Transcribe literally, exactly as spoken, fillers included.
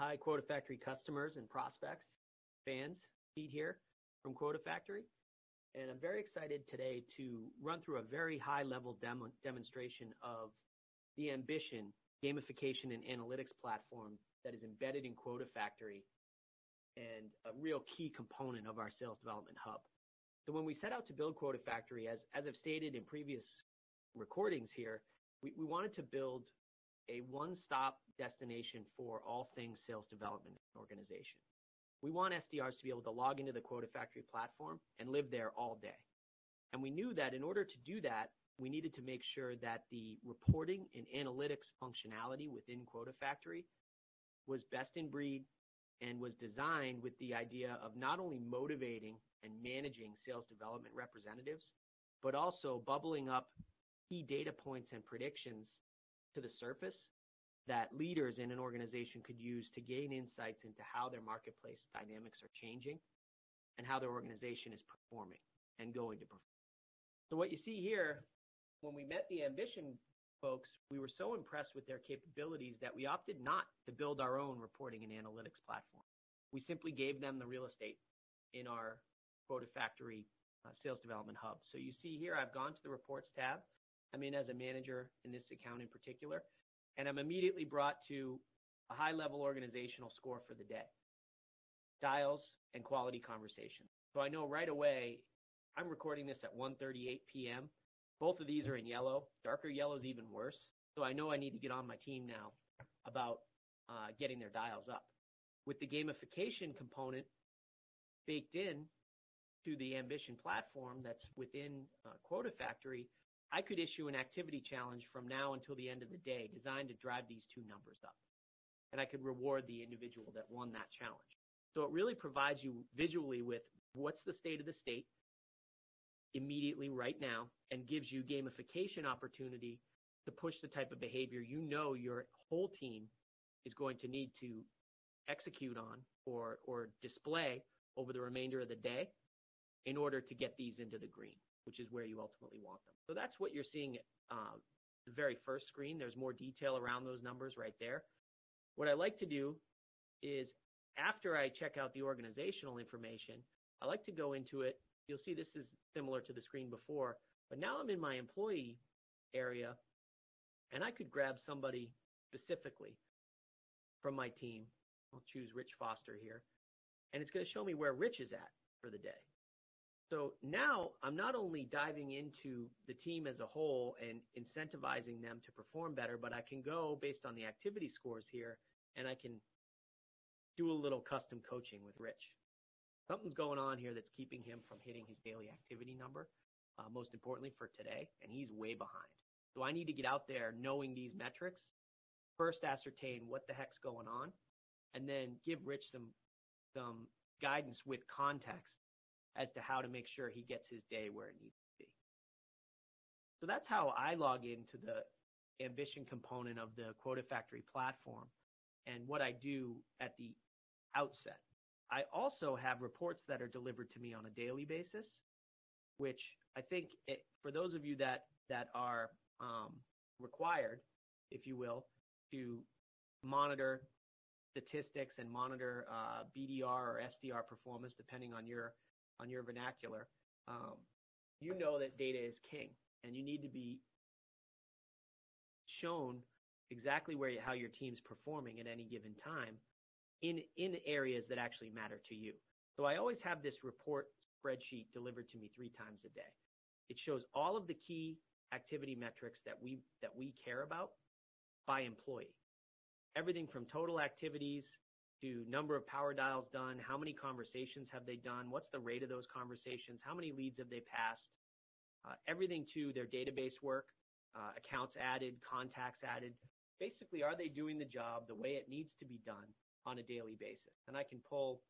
high QuotaFactory customers and prospects, fans, feed here from QuotaFactory. And I'm very excited today to run through a very high-level demo demonstration of the Ambition gamification and analytics platform that is embedded in QuotaFactory and a real key component of our sales development hub. So when we set out to build QuotaFactory, as, as I've stated in previous recordings here, we, we wanted to build a one-stop destination for all things sales development and organization. We want S D Rs to be able to log into the QuotaFactory platform and live there all day. And we knew that in order to do that, we needed to make sure that the reporting and analytics functionality within QuotaFactory was best in breed and was designed with the idea of not only motivating and managing sales development representatives, but also bubbling up key data points and predictions to the surface that leaders in an organization could use to gain insights into how their marketplace dynamics are changing and how their organization is performing and going to perform. So what you see here, when we met the Ambition folks, we were so impressed with their capabilities that we opted not to build our own reporting and analytics platform. We simply gave them the real estate in our QuotaFactory uh, sales development hub. So you see here, I've gone to the reports tab. I'm in as a manager in this account in particular, and I'm immediately brought to a high-level organizational score for the day, dials and quality conversations. So I know right away, I'm recording this at one thirty-eight p m Both of these are in yellow. Darker yellow is even worse. So I know I need to get on my team now about uh, getting their dials up. With the gamification component baked in to the Ambition platform that's within uh, QuotaFactory, I could issue an activity challenge from now until the end of the day designed to drive these two numbers up. And I could reward the individual that won that challenge. So it really provides you visually with what's the state of the state immediately right now and gives you gamification opportunity to push the type of behavior you know your whole team is going to need to execute on or, or display over the remainder of the day in order to get these into the green, which is where you ultimately want them. So that's what you're seeing at uh, the very first screen. There's more detail around those numbers right there. What I like to do is after I check out the organizational information, I like to go into it. You'll see this is similar to the screen before, but now I'm in my employee area, and I could grab somebody specifically from my team. I'll choose Rich Foster here, and it's going to show me where Rich is at for the day. So now I'm not only diving into the team as a whole and incentivizing them to perform better, but I can go based on the activity scores here, and I can do a little custom coaching with Rich. Something's going on here that's keeping him from hitting his daily activity number, uh, most importantly for today, and he's way behind. So I need to get out there knowing these metrics, first ascertain what the heck's going on, and then give Rich some, some guidance with context as to how to make sure he gets his day where it needs to be. So that's how I log into the Ambition component of the QuotaFactory platform and what I do at the outset. I also have reports that are delivered to me on a daily basis, which I think it, for those of you that, that are um, required, if you will, to monitor statistics and monitor uh, B D R or S D R performance, depending on your on your vernacular, um, you know that data is king, and you need to be shown exactly where you, how your team's performing at any given time in, in areas that actually matter to you. So I always have this report spreadsheet delivered to me three times a day. It shows all of the key activity metrics that we, that we care about by employee, everything from total activities to number of power dials done, how many conversations have they done, what's the rate of those conversations, how many leads have they passed, uh, everything to their database work, uh, accounts added, contacts added. Basically, are they doing the job the way it needs to be done on a daily basis? And I can pull